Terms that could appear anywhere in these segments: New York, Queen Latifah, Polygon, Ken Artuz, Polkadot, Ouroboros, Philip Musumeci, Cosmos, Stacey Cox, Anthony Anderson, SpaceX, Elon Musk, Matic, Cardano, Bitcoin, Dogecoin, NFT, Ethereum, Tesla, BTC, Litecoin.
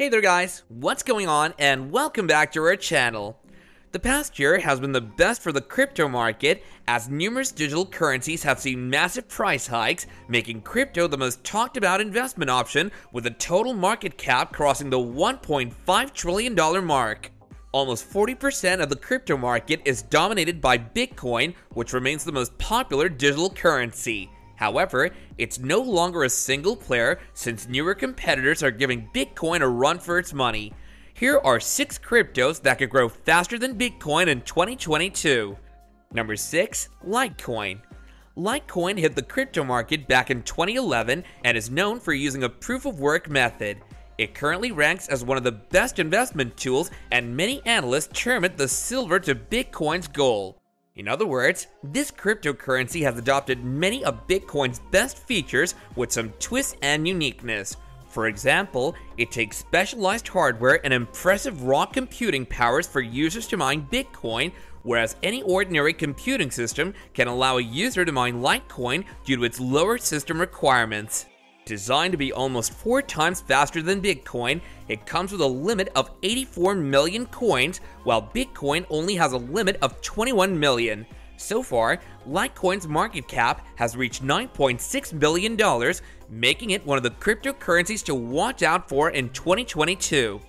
Hey there guys, what's going on and welcome back to our channel. The past year has been the best for the crypto market as numerous digital currencies have seen massive price hikes, making crypto the most talked about investment option with a total market cap crossing the $1.5 trillion mark. Almost 40% of the crypto market is dominated by Bitcoin, which remains the most popular digital currency. However, it's no longer a single player since newer competitors are giving Bitcoin a run for its money. Here are 6 cryptos that could grow faster than Bitcoin in 2022. Number 6. Litecoin. Litecoin hit the crypto market back in 2011 and is known for using a proof-of-work method. It currently ranks as one of the best investment tools, and many analysts term it the silver to Bitcoin's gold. In other words, this cryptocurrency has adopted many of Bitcoin's best features with some twists and uniqueness. For example, it takes specialized hardware and impressive raw computing powers for users to mine Bitcoin, whereas any ordinary computing system can allow a user to mine Litecoin due to its lower system requirements. Designed to be almost 4 times faster than Bitcoin, it comes with a limit of 84 million coins, while Bitcoin only has a limit of 21 million. So far, Litecoin's market cap has reached $9.6 billion, making it one of the cryptocurrencies to watch out for in 2022.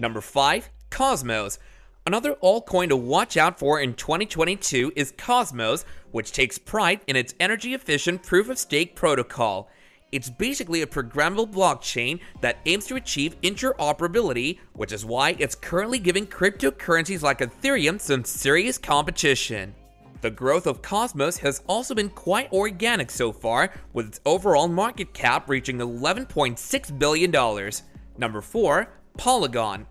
Number 5. Cosmos. Another altcoin to watch out for in 2022 is Cosmos, which takes pride in its energy-efficient proof-of-stake protocol. It's basically a programmable blockchain that aims to achieve interoperability, which is why it's currently giving cryptocurrencies like Ethereum some serious competition. The growth of Cosmos has also been quite organic so far, with its overall market cap reaching $11.6 billion. Number 4. Polygon.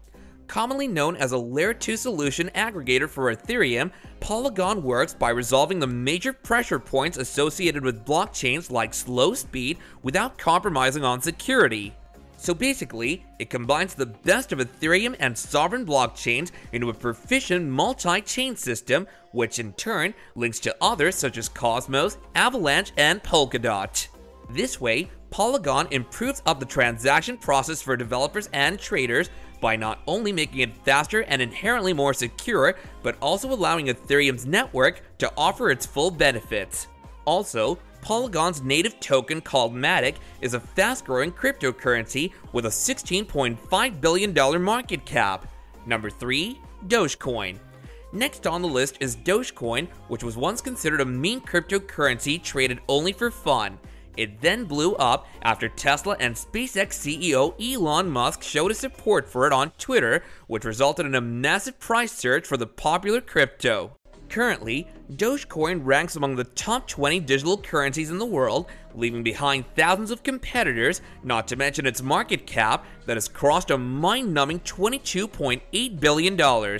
Commonly known as a Layer 2 solution aggregator for Ethereum, Polygon works by resolving the major pressure points associated with blockchains like slow speed without compromising on security. So basically, it combines the best of Ethereum and sovereign blockchains into a proficient multi-chain system, which in turn links to others such as Cosmos, Avalanche, and Polkadot. This way, Polygon improves up the transaction process for developers and traders by not only making it faster and inherently more secure, but also allowing Ethereum's network to offer its full benefits. Also, Polygon's native token called Matic is a fast-growing cryptocurrency with a $16.5 billion market cap. Number 3. Dogecoin. Next on the list is Dogecoin, which was once considered a meme cryptocurrency traded only for fun. It then blew up after Tesla and SpaceX CEO Elon Musk showed his support for it on Twitter, which resulted in a massive price surge for the popular crypto. Currently, Dogecoin ranks among the top 20 digital currencies in the world, leaving behind thousands of competitors, not to mention its market cap that has crossed a mind-numbing $22.8 billion.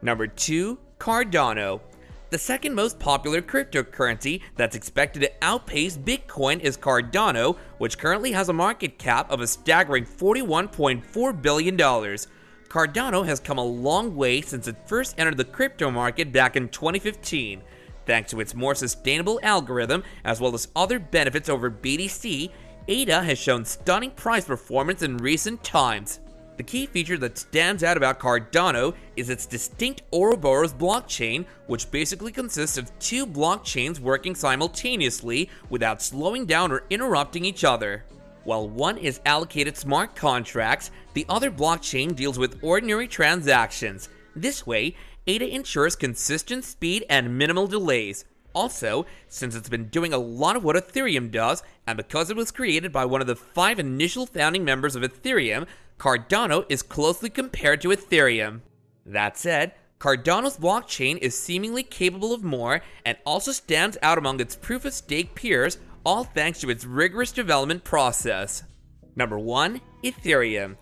Number 2. Cardano. The second most popular cryptocurrency that's expected to outpace Bitcoin is Cardano, which currently has a market cap of a staggering $41.4 billion. Cardano has come a long way since it first entered the crypto market back in 2015. Thanks to its more sustainable algorithm, as well as other benefits over BTC, ADA has shown stunning price performance in recent times. The key feature that stands out about Cardano is its distinct Ouroboros blockchain, which basically consists of 2 blockchains working simultaneously without slowing down or interrupting each other. While one is allocated smart contracts, the other blockchain deals with ordinary transactions. This way, ADA ensures consistent speed and minimal delays. Also, since it's been doing a lot of what Ethereum does, and because it was created by one of the 5 initial founding members of Ethereum, Cardano is closely compared to Ethereum. That said, Cardano's blockchain is seemingly capable of more and also stands out among its proof-of-stake peers, all thanks to its rigorous development process. Number 1. Ethereum.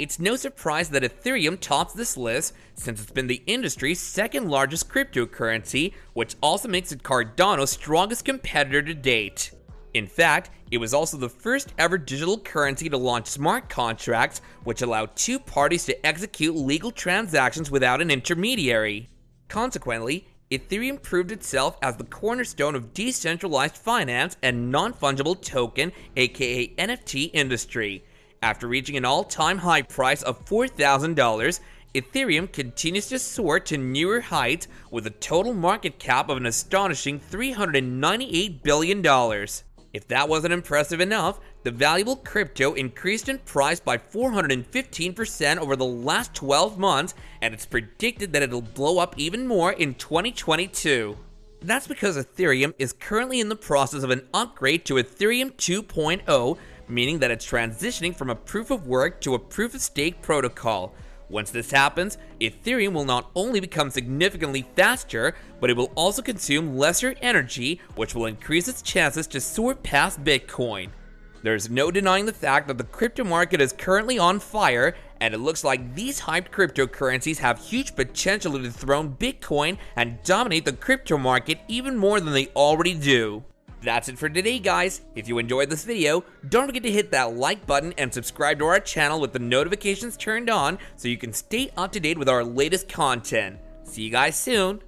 It's no surprise that Ethereum tops this list, since it's been the industry's second largest cryptocurrency, which also makes it Cardano's strongest competitor to date. In fact, it was also the first ever digital currency to launch smart contracts, which allow 2 parties to execute legal transactions without an intermediary. Consequently, Ethereum proved itself as the cornerstone of decentralized finance and non-fungible token, aka NFT industry. After reaching an all-time high price of $4,000, Ethereum continues to soar to newer heights with a total market cap of an astonishing $398 billion. If that wasn't impressive enough, the valuable crypto increased in price by 415% over the last 12 months, and it's predicted that it'll blow up even more in 2022. That's because Ethereum is currently in the process of an upgrade to Ethereum 2.0, meaning that it's transitioning from a proof-of-work to a proof-of-stake protocol. Once this happens, Ethereum will not only become significantly faster, but it will also consume lesser energy, which will increase its chances to soar past Bitcoin. There's no denying the fact that the crypto market is currently on fire, and it looks like these hyped cryptocurrencies have huge potential to dethrone Bitcoin and dominate the crypto market even more than they already do. That's it for today, guys. If you enjoyed this video, don't forget to hit that like button and subscribe to our channel with the notifications turned on so you can stay up to date with our latest content. See you guys soon.